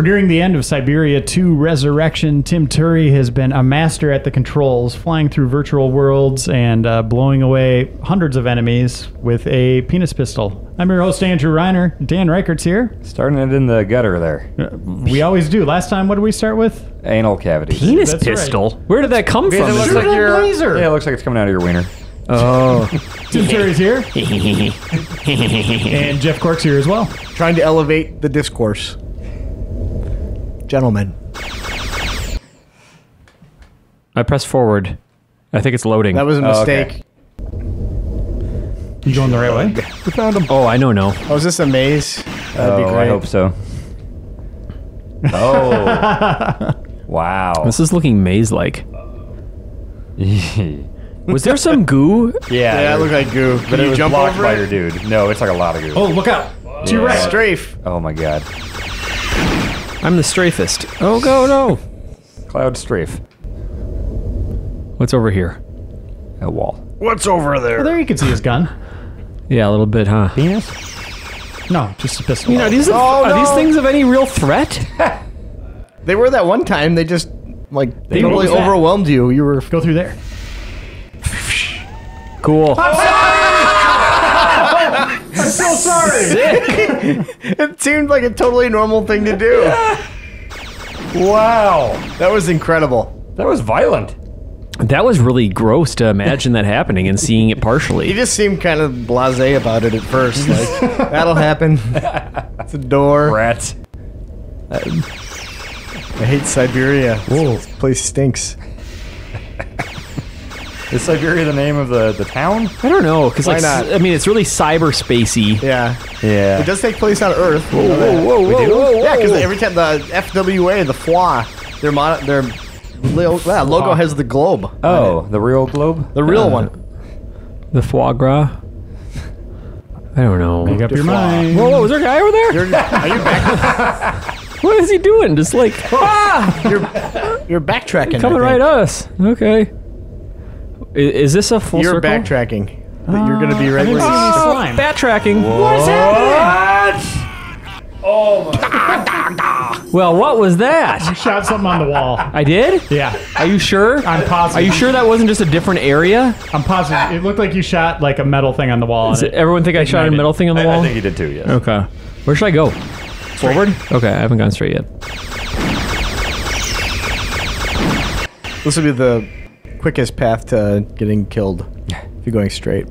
We're nearing the end of Cyberia 2 Resurrection. Tim Turry has been a master at the controls, flying through virtual worlds and blowing away hundreds of enemies with a penis pistol. I'm your host, Andrew Reiner. Dan Reichert's here. Starting it in the gutter there. We always do. Last time, what did we start with? Anal cavities. Penis pistol? Right. Where did that come from? It looks like your laser. Yeah, it looks like it's coming out of your wiener. Oh. Tim Turry's here. And Jeff Cork's here as well. Trying to elevate the discourse. Gentlemen. I press forward. I think it's loading. That was a mistake. Oh, okay. You going the right way? We found him. Oh, I don't know. Oh, is this a maze? That'd be great. I hope so. Oh. Wow. This is looking maze-like. Was there some goo? Yeah, it looked like goo. But it was jump blocked over by your dude. No, it's like a lot of goo. Oh, look out. Yeah. To your right. Strafe. Oh, my God. I'm the strafest. Oh, go, no! Cloud strafe. What's over here? A wall. What's over there? Well, there you can see his gun. Yeah, a little bit, huh? Penis? No, just a pistol. You know, these are these things of any real threat? They were that one time, they just, like, they totally overwhelmed you. You were... Go through there. Cool. I'm so sorry! Sick. It seemed like a totally normal thing to do. Yeah. Wow. That was incredible. That was violent. That was really gross to imagine that happening and seeing it partially. You just seemed kind of blasé about it at first. Like, that'll happen. It's a door. Rats. I hate Cyberia. Whoa, this place stinks. Is Siberia the name of the town? I don't know, because like, I mean, it's really cyberspacey. Yeah. Yeah. It does take place on Earth. Whoa, whoa, whoa, whoa, whoa. Yeah, because every time the FWA, the FWA, their logo has the globe. Oh, the real globe? The real one. The foie gras? I don't know. Make up your mind. Whoa, whoa, is there a guy over there? Are you back? What is he doing? Just like, ah! You're backtracking. Coming right at us. Okay. Is this a full circle? You're backtracking. You're going to be right where you slime. Backtracking. What is happening? Oh my. Well, what was that? You shot something on the wall. I did? Yeah. Are you sure? I'm positive. Are you sure that wasn't just a different area? I'm positive. It looked like you shot like a metal thing on the wall. Does everyone think I shot a metal thing on the wall? I think you did too, yes. Okay. Where should I go? Straight. Forward? Okay, I haven't gone straight yet. This would be the quickest path to getting killed if you're going straight.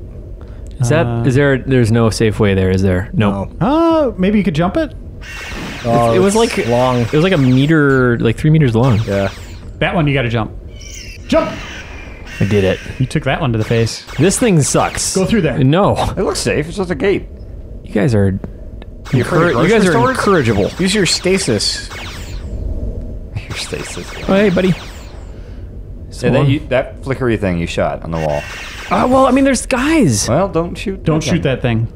Is that, is there, there's no safe way there, is there? No. Oh, maybe you could jump it? Oh, it was like long. It was like a meter, like 3 meters long. Yeah. That one you gotta jump. Jump! I did it. You took that one to the face. This thing sucks. Go through there. No. It looks safe, it's just a gate. You guys are... You guys are incorrigible. Use your stasis. Your stasis. Yeah. Oh, hey, buddy. Yeah, that flickery thing you shot on the wall. Well, I mean, there's guys. Well, don't shoot. Don't shoot that thing.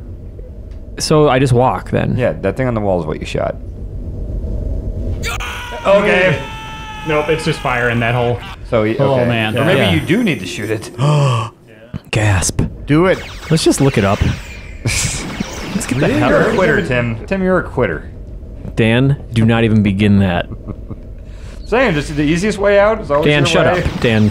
So I just walk then. Yeah, that thing on the wall is what you shot. Okay. Nope, it's just fire in that hole. So oh man. Yeah. Or maybe you do need to shoot it. Gasp. Do it. Let's just look it up. Let's get the hell out of here. You're a quitter, Tim. Tim, you're a quitter. Dan, do not even begin that. Saying just the easiest way out is always Dan, shut up. Dan.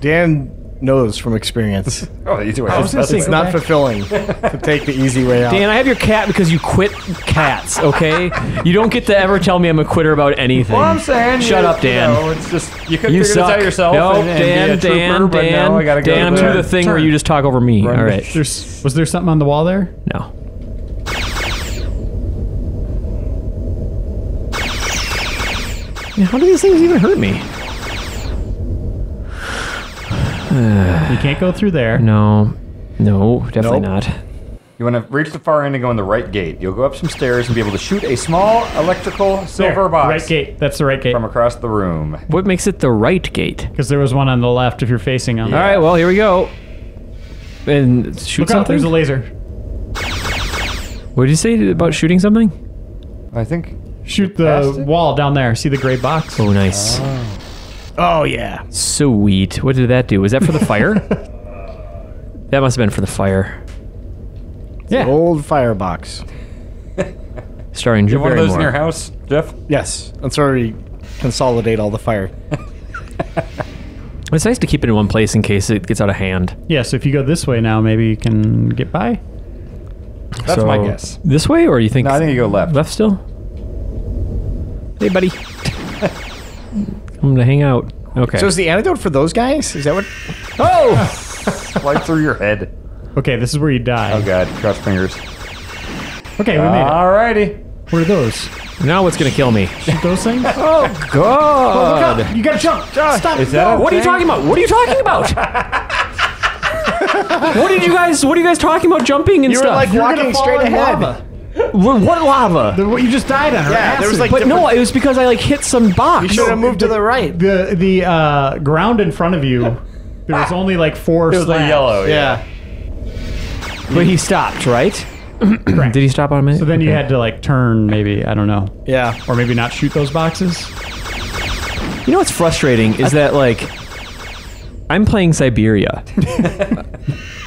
Dan knows from experience. Oh, the easy way out. It's not fulfilling to take the easy way out. Dan, I have your cat because you quit cats, okay? You don't get to ever tell me I'm a quitter about anything. Well, I'm saying shut up, Dan. No, it's just you couldn't figure this out yourself. No, Dan, I'm to the thing where you just talk over me. All right. Was there something on the wall there? No. How do these things even hurt me? You can't go through there. No. No, definitely not. You want to reach the far end and go in the right gate. You'll go up some stairs and be able to shoot a small electrical silver box. Right gate. That's the right gate. From across the room. What makes it the right gate? Because there was one on the left if you're facing on. Yeah. All right, well, here we go. And shoot something? Look out, there's a laser. What did you say about shooting something? I think... Shoot the wall down there. See the gray box? Oh, nice. Oh, yeah. Sweet. What did that do? Was that for the fire? That must have been for the fire. It's an old firebox. starring Drew Barrymore. You have one of those in your house, Jeff? Yes. That's where we consolidate all the fire. It's nice to keep it in one place in case it gets out of hand. Yeah, so if you go this way now, maybe you can get by? That's so my guess. This way, or you think... No, I think you go left. Left still? Hey, buddy. I'm going to hang out. Okay. So is the antidote for those guys? Is that what... Oh! Right through your head. Okay, this is where you die. Oh, God. Cross fingers. Okay, we made it. Alrighty. What are those? Now what's going to kill me? Those things? Oh, God. Oh, look out. You got to jump. Stop. Is that what are you talking about? What are you talking about? What are you guys talking about jumping and stuff? You were like walking straight ahead. Lava. What lava? What you just died on. Yeah, there was like but no, it was because I like hit some box. You should have moved to the right. The ground in front of you, there was only like four slabs. It was like yellow, yeah. But he stopped, right? Did he stop on a minute? So then you had to like turn maybe, I don't know. Yeah. Or maybe not shoot those boxes. You know what's frustrating is that like... I'm playing Cyberia.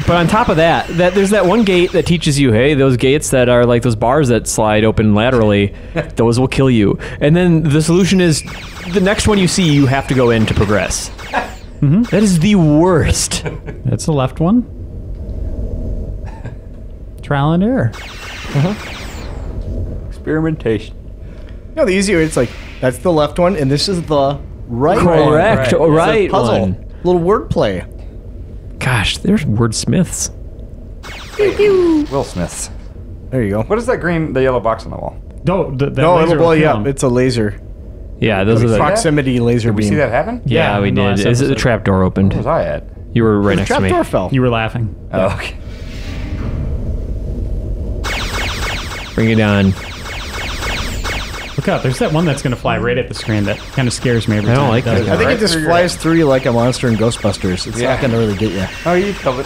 But on top of that, there's that one gate that teaches you, hey, those gates that are like those bars that slide open laterally, those will kill you. And then the solution is the next one you see, you have to go in to progress. Mm-hmm. That is the worst. That's the left one. Trial and error. Uh-huh. Experimentation. No, the easy way, it's like, that's the left one, and this is the right one. Correct, right one. Little wordplay. Gosh, there's wordsmiths. Will Smiths. There you go. What is that green, the yellow box on the wall? No, it'll blow you up. It's a laser. Yeah, those are the proximity laser beam. Did we see that happen? Yeah, we did. The trap door opened. Where was I at? You were right next to me. The trap door fell. You were laughing. Oh, okay. Bring it on. Look out, there's that one that's going to fly right at the screen that kind of scares me every time. I don't like that. I think it just flies through you like a monster in Ghostbusters. It's not going to really get you. Oh, you covered.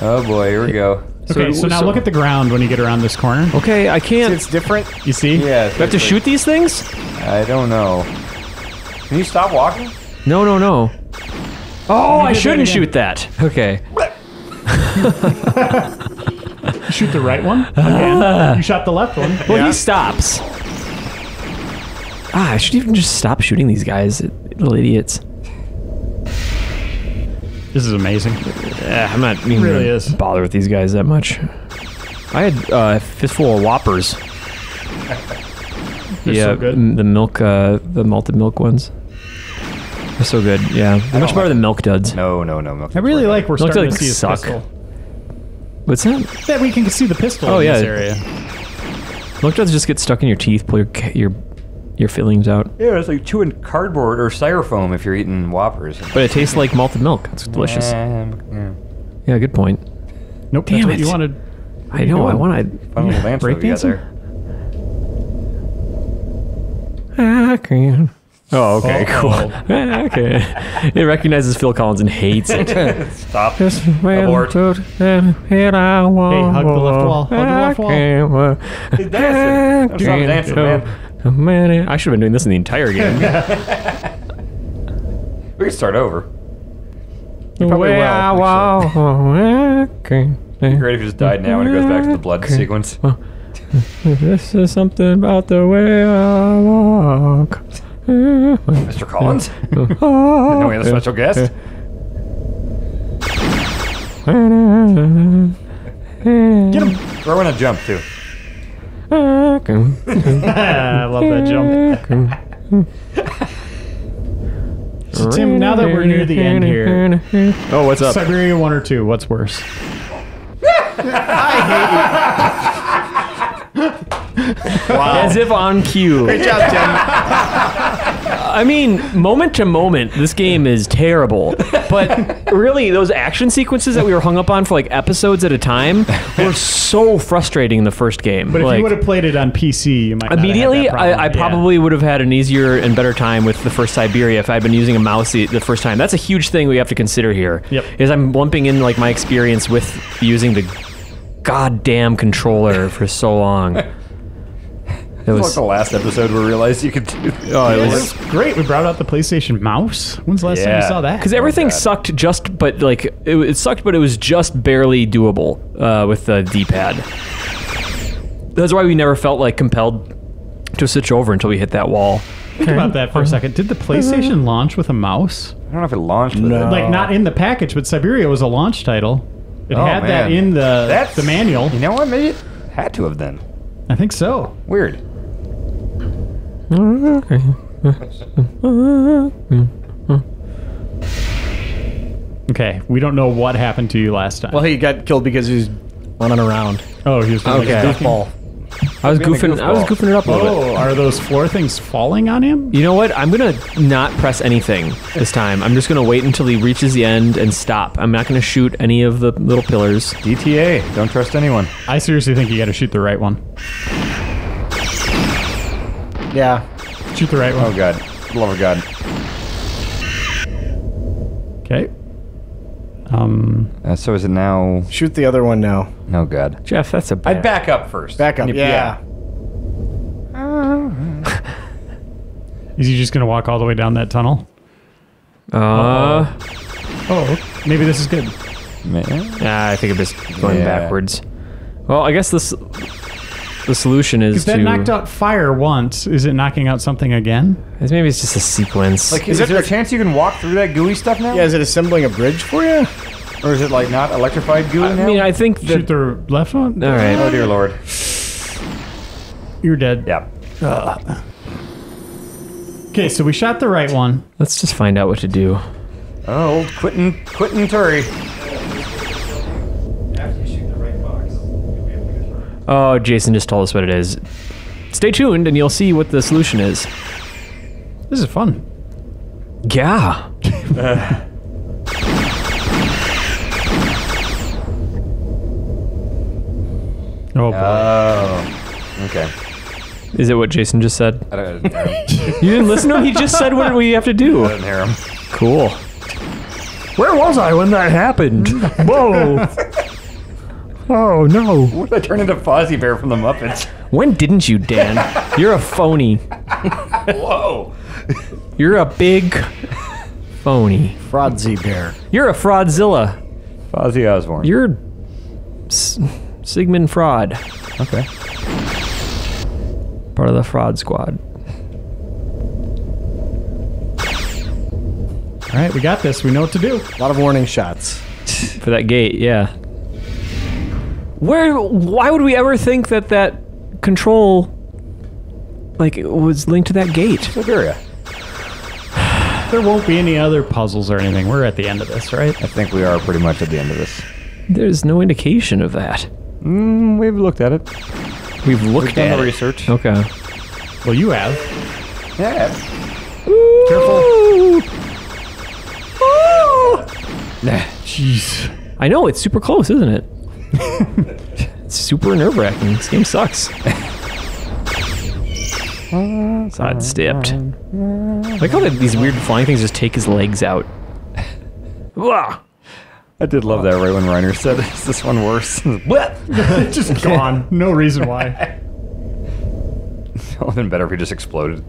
Oh boy, here we go. Okay, so now look at the ground when you get around this corner. Okay, I can't. See, it's different. You see? Yeah. Do I have to shoot these things? I don't know. Can you stop walking? No, no, no. Oh, I shouldn't shoot that. Okay. Shoot the right one? You shot the left one. Well, he stops. I should even just stop shooting these guys. Little idiots. This is amazing. I'm not even really bother with these guys that much. I had a fistful of Whoppers. So good. The milk, the malted milk ones. They're so good, yeah. They're much better than Milk Duds. No, Milk Duds. I really like we're starting to see a pistol. What's that? That we can see the pistol in this area. Milk Duds just get stuck in your teeth, pull your fillings out. Yeah, it's like chewing cardboard or styrofoam if you're eating Whoppers. But it tastes like malted milk. It's delicious. Yeah, good point. Nope, damn it. You wanted... I know, I wanted... Fun little break dancing? I can... Oh, okay, cool. Okay. It recognizes Phil Collins and hates it. Stop. Abort. And I want hug the left wall. Hug the left wall. He's dancing. Stop dancing, man. I should have been doing this in the entire game. We can start over. You probably will, actually. It'd be great if you just died now and it goes back to the blood sequence. This is something about the way I walk. Mr. Collins? No, we have a special guest? Get him! Throw in a jump, too. I love that jump. So, Tim, now that we're near the end here... Oh, what's up? Cyberia 1 or 2, what's worse? I hate you. Wow. As if on cue. Great job, Tim. I mean, moment to moment, this game is terrible. But really, those action sequences that we were hung up on for like episodes at a time were so frustrating in the first game. But like, if you would have played it on PC, you might immediately. Not have had that problem. I probably would have had an easier and better time with the first Cyberia if I had been using a mouse the first time. That's a huge thing we have to consider here. Yep. Is I'm lumping in like my experience with using the goddamn controller for so long. It was like the last episode we realized you could do this. Oh, it was great. We brought out the PlayStation mouse. When's the last time you saw that? Because everything sucked just, but like, it sucked, but it was just barely doable with the D-pad. That's why we never felt like compelled to switch over until we hit that wall. Think about that for a second. Did the PlayStation launch with a mouse? I don't know if it launched with it. Like, not in the package, but Cyberia was a launch title. It had that in the manual. You know what? Maybe it had to have then. I think so. Weird. Okay. Okay, we don't know what happened to you last time. Well, he got killed because he was running around. Oh, he was running like a goofball. I was goofing it up a little bit. Are those floor things falling on him? You know what? I'm going to not press anything this time. I'm just going to wait until he reaches the end and stop. I'm not going to shoot any of the little pillars. DTA, don't trust anyone. I seriously think you got to shoot the right one. Yeah. Shoot the right one. Oh, God. Love of God. Okay. So is it now? Shoot the other one now. Oh, God. Jeff, that's a bad... I'd back up first. Back up, yeah. Is he just going to walk all the way down that tunnel? Oh, maybe this is good. Yeah, I think I'm just going backwards. Well, I guess this... The solution is that knocked out fire once. Is it knocking out something again? Maybe it's just a sequence. Like, is there a chance you can walk through that gooey stuff now? Yeah, is it assembling a bridge for you? Or is it, like, not electrified gooey now? I mean, I think that... Shoot the left one? All right. Oh, dear Lord. You're dead. Yeah. Okay, so we shot the right one. Let's just find out what to do. Oh, old Quentin Turry. Oh, Jason just told us what it is. Stay tuned and you'll see what the solution is. This is fun. Yeah. Oh, boy. Okay. Is it what Jason just said? I don't. You didn't listen to him? He just said what we have to do. I didn't hear him. Cool. Where was I when that happened? Whoa. Oh, no. What did I turn into Fozzie Bear from the Muppets? When didn't you, Dan? You're a phony. Whoa. You're a big phony. Fraudzie Bear. You're a Fraudzilla. Fozzie Osborn. You're Sigmund Fraud. Okay. Part of the Fraud Squad. All right, we got this. We know what to do. A lot of warning shots. For that gate, yeah. Why would we ever think that that control, like, was linked to that gate? Siberia. There won't be any other puzzles or anything. We're at the end of this, right? I think we are pretty much at the end of this. There's no indication of that. We've looked at it. We've done the research. Okay. Well, you have. Yeah. Ooh. Careful. Ooh. Jeez. I know, it's super close, isn't it? It's super nerve-wracking. This game sucks. Side-stepped. I like how these weird flying things just take his legs out. I did love that right when Reiner said, is this one worse? Just gone. No reason why. It would have been better if he just exploded.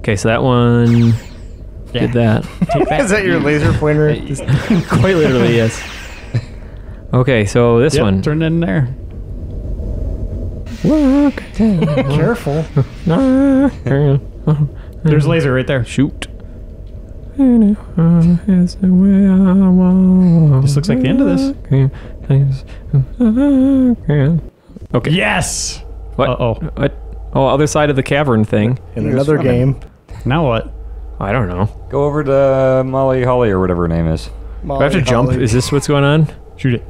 Okay, so that one... Yeah. Did that. Is that your laser pointer? Quite literally, yes. Okay, so this one. Turned in there. Walk. Careful. There's laser right there. Shoot. This looks like the end of this. Okay. Yes! What? Uh-oh. What? Oh, other side of the cavern thing. In another game. Now what? I don't know. Go over to Molly Holly or whatever her name is. Do I have to jump? Is this what's going on? Shoot it.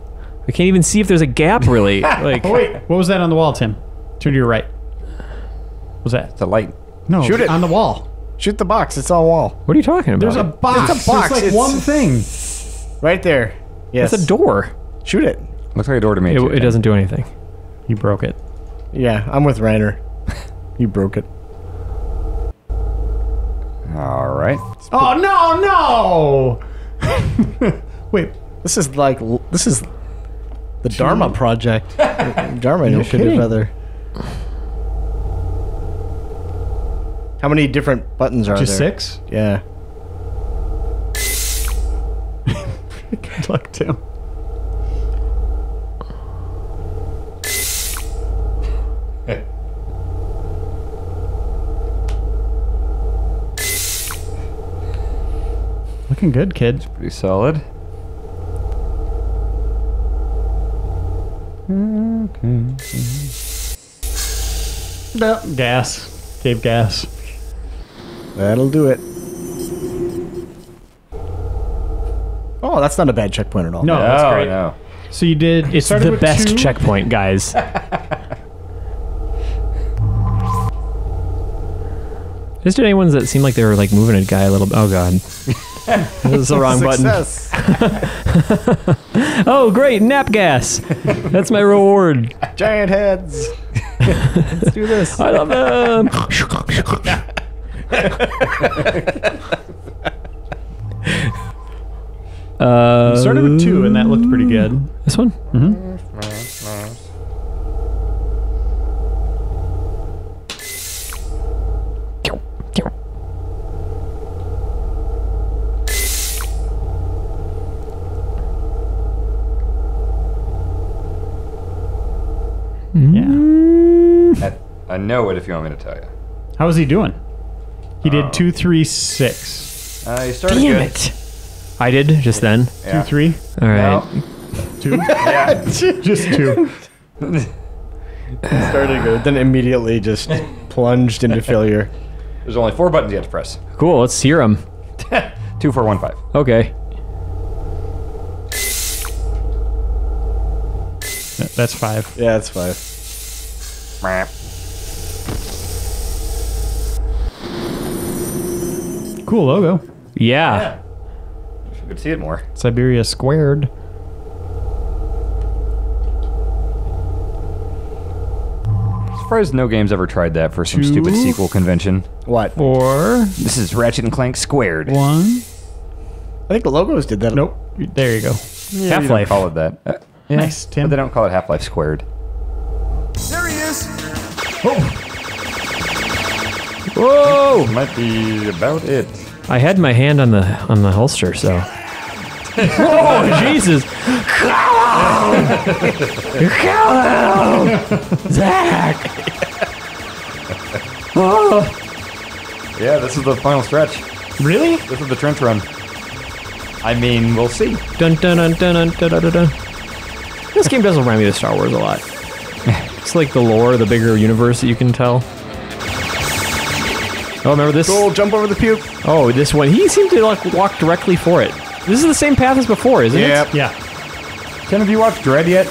I can't even see if there's a gap, really. Like, oh, wait. What was that on the wall, Tim? Turn to your right. What was that? It's a light. No. Shoot it. On the wall. Shoot the box. It's on the wall. What are you talking about? There's a box. It's a box. There's like one thing. Right there. Yes. It's a door. Shoot it. Looks like a door to me. It doesn't do anything. You broke it. Yeah, I'm with Reiner. You broke it. All right. Oh, no, no! Wait. This is the Dharma Project. Dharma Initiative, rather. How many different buttons are there? Just 6? Yeah. Good luck, Tim. Looking good, kid. It's pretty solid. Okay. No, gas. Gave gas. That'll do it. Oh, that's not a bad checkpoint at all. No, that's great. No. So you did... It's the best checkpoint, guys. Just did any ones that seemed like they were like moving a guy a little bit. Oh, God. This is the wrong button. Oh, great. Nap gas. That's my reward. Giant heads. Let's do this. I love them. You started with 2, and that looked pretty good. This one? Mm-hmm. Yeah. I know it if you want me to tell you. How was he doing? He did 2, 3, 6. He started good. Damn it. I did just then. Yeah. 2, 3. All right. No. 2. Yeah. Just 2. Started good, then immediately just plunged into failure. There's only 4 buttons you have to press. Cool. Let's hear them. 2, 4, 1, 5. Okay. That's 5. Yeah, that's 5. Cool logo. Yeah. I could see it more. Cyberia squared. I'm surprised no game's ever tried that for some stupid sequel convention. What? 4. This is Ratchet and Clank squared. 1. I think the logos did that. Nope. There you go. Yeah, Half-Life. Call it that. Yeah. Nice, Tim. But they don't call it Half-Life squared. There he is. Oh. Whoa! Might be about it. I had my hand on the holster, so. Oh Jesus! Zach! Oh. Yeah, this is the final stretch. Really? This is the trench run. I mean, we'll see. Dun dun dun dun dun dun dun dun. This game does remind me of Star Wars a lot. It's like the lore, the bigger universe that you can tell. Oh, remember this? Cool, jump over the puke. Oh, this one. He seemed to like walk directly for it. This is the same path as before, isn't it? Yeah. Tim, have you watched Dread yet?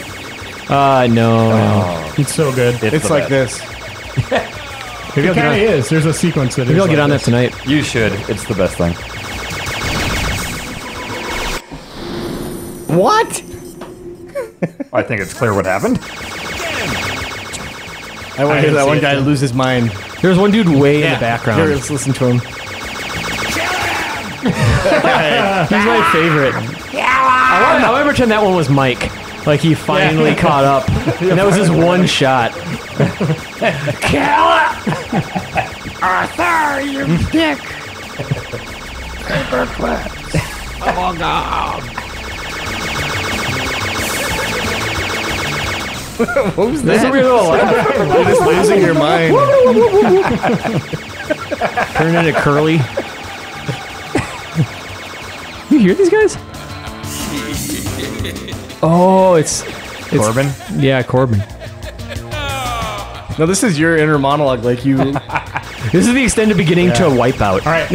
No. Oh. It's so good. It's like this. Maybe it kind of is. There's a sequence that Maybe I'll get on that tonight. You should. It's the best thing. What? I think it's clear what happened. I want to hear that one guy lose his mind. There's one dude way in the background. Here, let's listen to him. Kill him! He's my favorite. I want to pretend that one was Mike. Like he finally caught up. And that was his one shot. Kill him! Arthur, you dick! Paper clips. Oh, God. What was that? That's a weird little laugh. You're just losing your mind. Turn into Curly. You hear these guys? Oh, it's Corbin? Yeah, Corbin. No, this is your inner monologue. Like you. This is the extended beginning to a Wipeout. All right.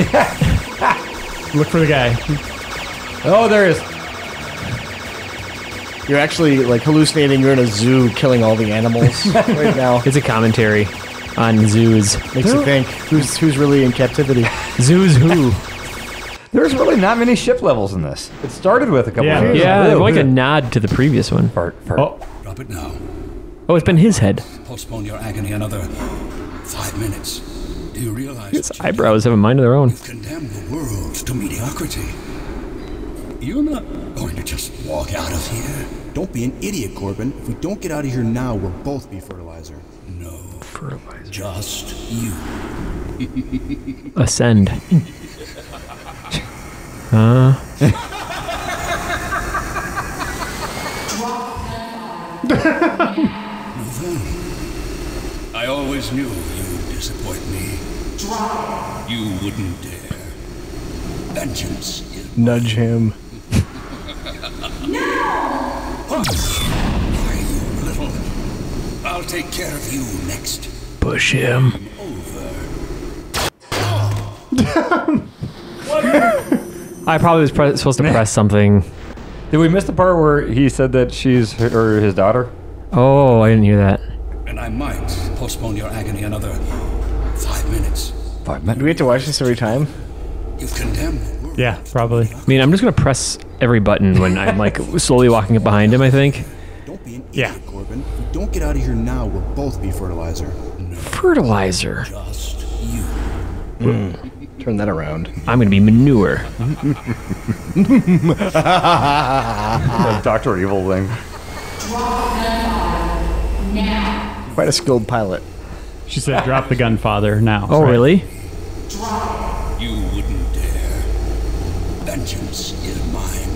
Look for the guy. Oh, there he is. You're actually, like, hallucinating. You're in a zoo killing all the animals right now. It's a commentary on zoos. Makes you think. Who's really in captivity? Zoos who? There's really not many ship levels in this. It started with a couple of years. Yeah, like a nod to the previous one. Fart. Oh. Drop it now. Oh, it's been his head. Postpone your agony another 5 minutes. Do you realize... His eyebrows have a mind of their own. You've condemned the world to mediocrity. You're not going to just walk out of here. Don't be an idiot, Corbin. If we don't get out of here now, we'll both be fertilizer. No. Fertilizer. Just you. Ascend. I always knew you'd disappoint me. You wouldn't dare. Vengeance is nudge him. No! Why, you little? I'll take care of you next. Push him. Over. Oh. I probably was supposed to press something. Did we miss the part where he said that she's her, or his daughter? Oh, I didn't hear that. And I might postpone your agony another 5 minutes. 5 minutes? Do we have to watch this every time? You've condemned the world. Yeah, probably. I mean, I'm just going to press every button when I'm like slowly walking up behind him, I think. Don't be an idiot, Corbin. If you don't get out of here now, we'll both be fertilizer. No. Fertilizer? Just you. Mm. Turn that around. I'm going to be manure. That Dr. Evil thing. Now. Quite a skilled pilot. She said, drop the gun, father, now. Oh, right? Really? You wouldn't dare. Vengeance is mine.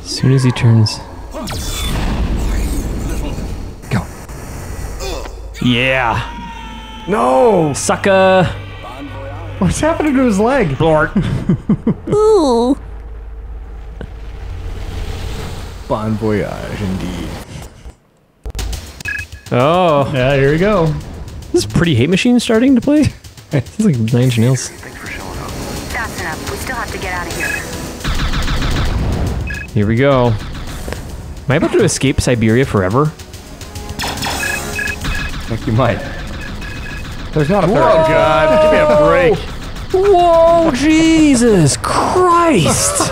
As soon as he turns. Go. Yeah. No! Sucker! What's happening to his leg? Blork. Ooh. Bon voyage, indeed. Oh. Yeah, here we go. This is Pretty Hate Machine starting to play. It's like Nine Inch Nails. Thanks for showing up. That's enough. We still have to get out of here. Here we go. Am I about to escape Cyberia forever? I think you might. There's not a third. Oh God! Give me a break. Whoa! Jesus Christ!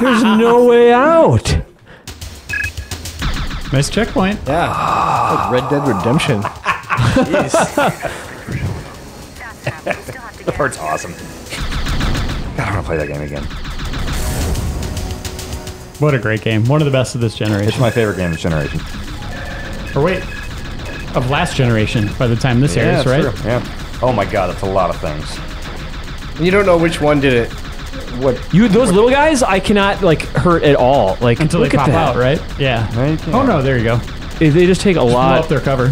There's no way out. Nice checkpoint. Yeah. Like Red Dead Redemption. Jeez. That part's awesome. God, I want to play that game again. What a great game! One of the best of this generation. It's my favorite game of this generation. Or wait. Of last generation by the time this airs, right? True. Yeah. Oh my God, that's a lot of things. And you don't know which one did it. What? You those little guys? I cannot like hurt at all. Like until they pop out, right? Yeah. Right? Yeah. Oh no, there you go. They just take a lot. Blow up their cover.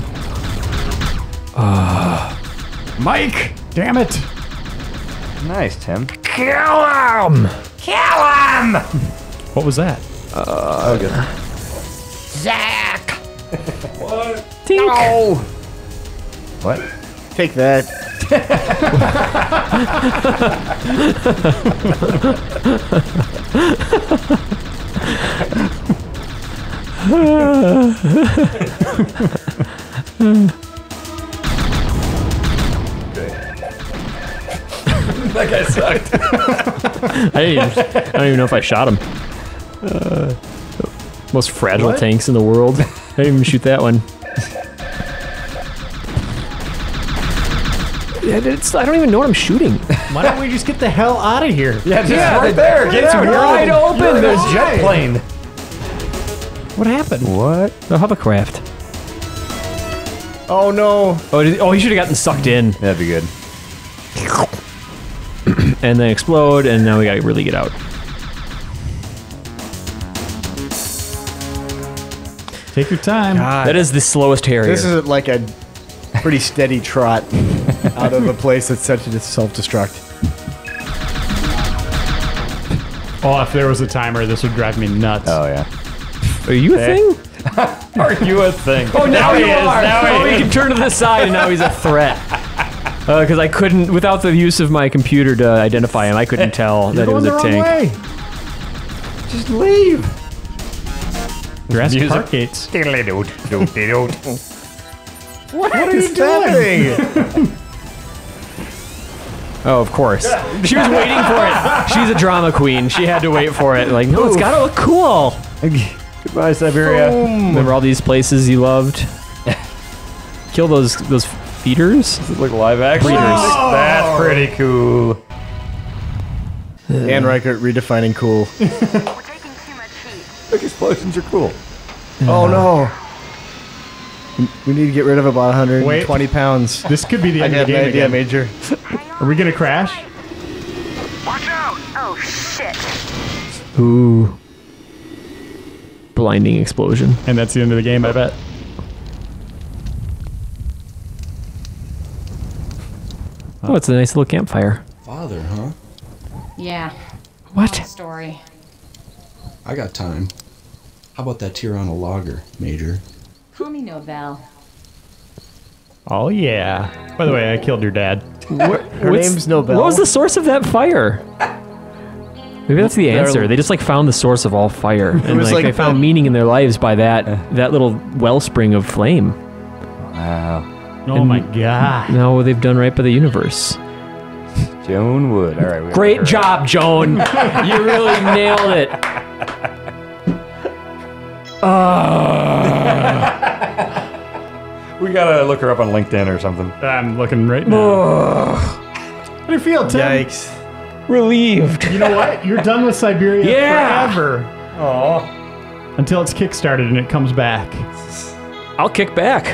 Mike, damn it! Nice, Tim. Kill him! Kill him! What was that? Oh good. Zach. What? Tink. No! What? Take that. That guy sucked. I don't even know if I shot him. Most fragile tanks in the world. I didn't even shoot that one. I don't even know what I'm shooting. Why don't we just get the hell out of here? Yeah, just right there. It's wide open. There's a jet plane. What happened? What? The hovercraft. Oh, no. Oh, he should have gotten sucked in. That'd be good. And then explode, and now we gotta really get out. Take your time. God. That is the slowest Harrier. This is like a pretty steady trot out of a place that's set to self-destruct. Oh, if there was a timer, this would drive me nuts. Oh, yeah. Are you a thing? Are you a thing? Oh, now he is. Now he can turn to the side, and now he's a threat. Because I couldn't, without the use of my computer to identify him, I couldn't tell that it was a tank. Way. Just leave. Jurassic Park gates. What are you doing? Oh, of course. She was waiting for it. She's a drama queen. She had to wait for it. Like, no, it's got to look cool. Goodbye, Cyberia. Boom. Remember all these places you loved? Kill those feeders? Does it look live action? Oh. That's pretty cool. Dan Reichert redefining cool. Like explosions are cool. Oh no! We need to get rid of about 120 pounds. This could be the end of the game. I have an idea, Major. Are we gonna crash? Watch out! Oh shit! Ooh! Blinding explosion. And that's the end of the game, I bet. Oh, it's a nice little campfire. father, huh? Yeah. What? Story. I got time. How about that tear on a logger, Major? Kumi no bell. Oh, yeah. By the way, I killed your dad. Her name's Nobel. What was the source of that fire? Maybe that's the answer. They just like found the source of all fire. And like they found meaning in their lives by that little wellspring of flame. Wow. Oh my god. No, what they've done right by the universe. Joan Wood. All right, we great job, Joan. You really nailed it. We gotta look her up on LinkedIn or something. I'm looking right now. How do you feel, Tim? Yikes. Relieved. You know what? You're done with Cyberia forever. Aw. Until it's kickstarted and it comes back. I'll kick back.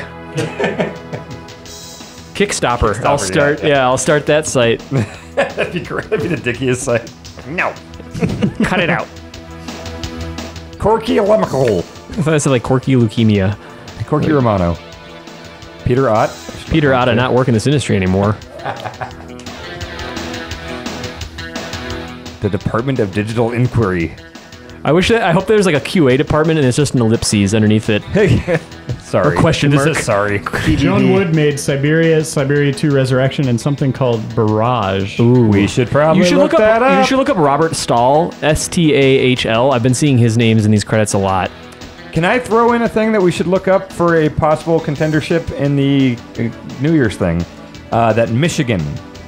Kickstopper. I'll start. Yeah, I'll start that site. That'd be great. That'd be the dickiest site. No, cut it out. Corky Alemical. I thought I said like Corky Leukemia. Corky Romano. Peter Ott. Peter Ott not work in this industry anymore. The Department of Digital Inquiry. I wish that. I hope there's like a QA department and it's just an ellipses underneath it. Sorry. Or question mark. This is sorry. John Wood made Cyberia 2 Resurrection, and something called Barrage. Ooh, we should probably look that up. You should look up Robert Stahl, S-T-A-H-L. I've been seeing his names in these credits a lot. Can I throw in a thing that we should look up for a possible contendership in the New Year's thing? That Michigan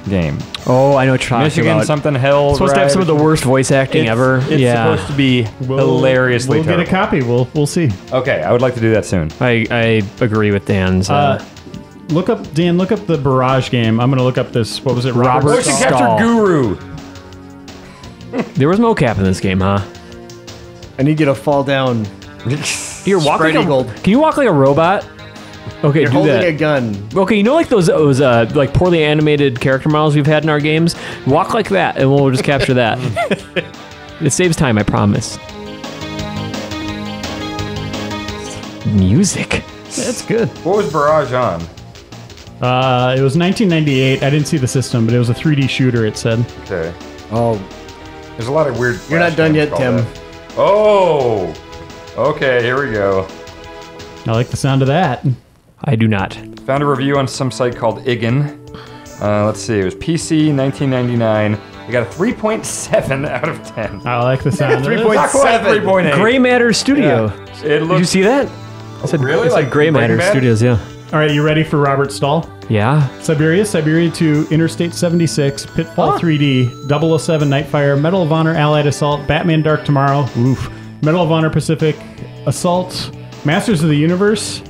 game. Oh, I know what you're talking about. Something hell. Supposed to have some of the worst voice acting ever. It's supposed to be hilariously terrible. We'll get a copy. We'll see. Okay, I would like to do that soon. I agree with Dan's. Look up, Dan, look up the Barrage game. I'm going to look up this, what was it? Robert Stahl. Guru. There was mocap in this game, huh? I need you to fall down. You're walking can you walk like a robot? Okay, you're holding a gun. Okay, you know like those like poorly animated character models we've had in our games? Walk like that and we'll just capture that. It saves time, I promise. Music. That's good. What was Barrage on? It was 1998. I didn't see the system, but it was a 3D shooter, it said. Okay. Oh. There's a lot of weird... You're not done yet, Tim. That. Oh! Okay, here we go. I like the sound of that. I do not. Found a review on some site called IGN. Let's see, it was PC 1999. I got a 3.7 out of 10. I like the sound. 3.7. Grey Matter Studio. Yeah. It looks... Did you see that? It's really? It's like Grey Matter Studios, yeah. All right, you ready for Robert Stahl? Yeah. Cyberia 2, Interstate 76, Pitfall 3D, 007 Nightfire, Medal of Honor Allied Assault, Batman Dark Tomorrow, oof, Medal of Honor Pacific Assault, Masters of the Universe,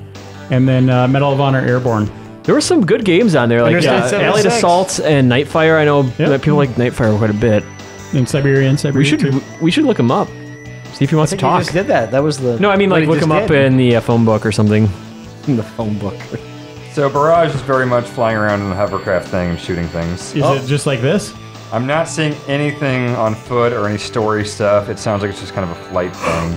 and then Medal of Honor Airborne. There were some good games on there, like Allied Assault and Nightfire. I know that people like Nightfire quite a bit. And Cyberia 2. We should look him up. See if he wants to talk. I just did that. That was the... No, I mean like look him up in the phone book or something. In the phone book. So Barrage is very much flying around in a hovercraft thing and shooting things. Is it just like this? I'm not seeing anything on foot or any story stuff. It sounds like it's just kind of a flight thing.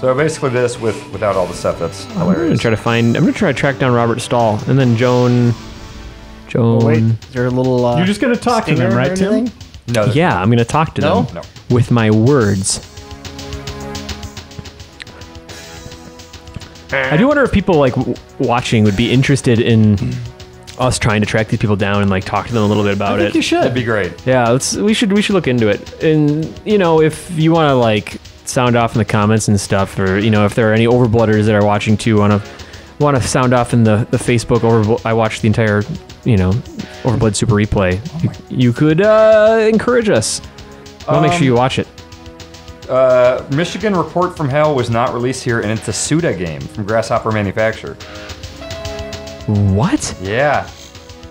So basically this without all the stuff that's hilarious. I'm gonna try to track down Robert Stahl and then Joan. Oh, wait, you're a little... You're just gonna talk to them, right, Tim? No. Yeah, I'm gonna talk to them with my words. I do wonder if people like watching would be interested in us trying to track these people down and like talk to them a little bit about it. I think you should. That'd be great. Yeah, we should look into it. And you know, if you want to like sound off in the comments and stuff, or you know, if there are any overblooders that are watching too, want to sound off in the Facebook I watched the entire, you know, Overblood Super Replay. You could encourage us. I'll make sure you watch it. Michigan Report from Hell was not released here, and it's a Suda game from Grasshopper Manufacture. What? Yeah.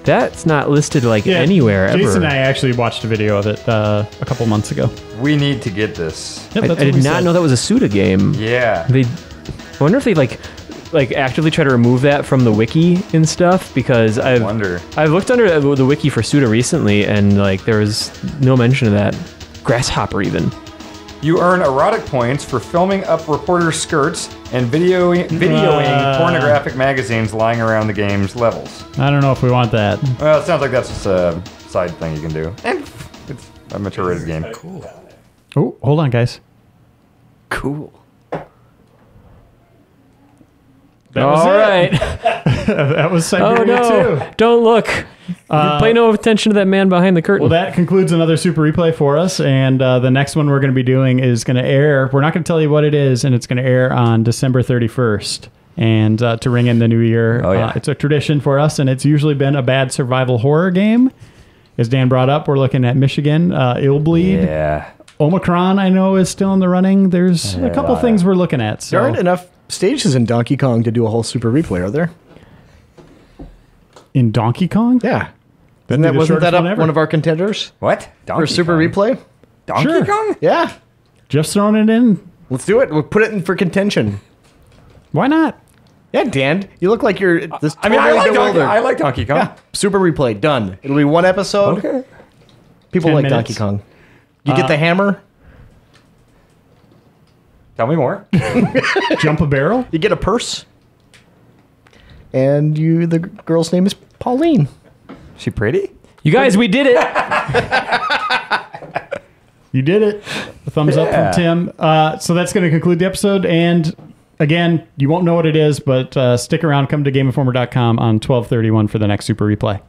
That's not listed like anywhere ever. Jason and I actually watched a video of it a couple months ago. We need to get this. Yep, I did not know that was a Suda game. Yeah. I wonder if they like actively try to remove that from the wiki and stuff, because I've looked under the wiki for Suda recently and like there was no mention of that. Grasshopper even. You earn erotic points for filming up reporters' skirts and videoing pornographic magazines lying around the game's levels. I don't know if we want that. Well, it sounds like that's a side thing you can do. And it's a mature rated game. Cool. Oh, hold on, guys. Cool. That was all right. That was Cyberia 2. Don't look. Pay no attention to that man behind the curtain. Well, that concludes another Super Replay for us, and the next one we're going to be doing is going to air. We're not going to tell you what it is, and it's going to air on December 31st. And to ring in the new year, it's a tradition for us, and it's usually been a bad survival horror game. As Dan brought up, we're looking at Michigan, Illbleed. Yeah. Omicron, I know, is still in the running. There's a couple things we're looking at. So. There aren't enough stages in Donkey Kong to do a whole Super Replay, are there? In Donkey Kong? Yeah. Then that wasn't that one of our contenders? What? Donkey for Super Kong? Replay? Donkey Kong? Yeah. Just throwing it in. Let's do it. We'll put it in for contention. Why not? Yeah, Dan, you look like you're... This I mean, I like Donkey Kong. Yeah. Super Replay, done. It'll be one episode. Okay. People like Donkey Kong. You get the hammer? Tell me more. Jump a barrel? You get a purse. And you. The girl's name is Pauline. Is she pretty? You guys, we did it. You did it. A thumbs up from Tim. So that's going to conclude the episode. And again, you won't know what it is, but stick around. Come to GameInformer.com on 12/31 for the next Super Replay.